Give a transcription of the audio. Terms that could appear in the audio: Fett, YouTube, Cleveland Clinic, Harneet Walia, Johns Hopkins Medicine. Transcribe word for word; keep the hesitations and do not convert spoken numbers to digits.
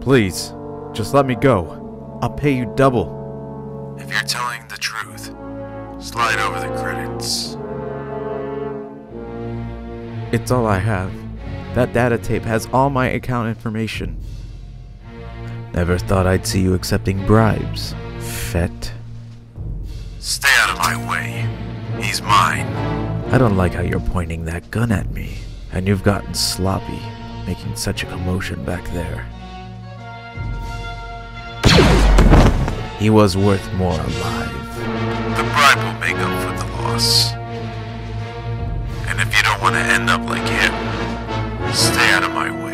Please, just let me go. I'll pay you double. If you're telling the truth, slide over the credits. It's all I have. That data tape has all my account information. Never thought I'd see you accepting bribes, Fett. Stay out of my way. He's mine. I don't like how you're pointing that gun at me. And you've gotten sloppy, making such a commotion back there. He was worth more alive. The bribe will make up for the loss. And if you don't want to end up like him, stay out of my way.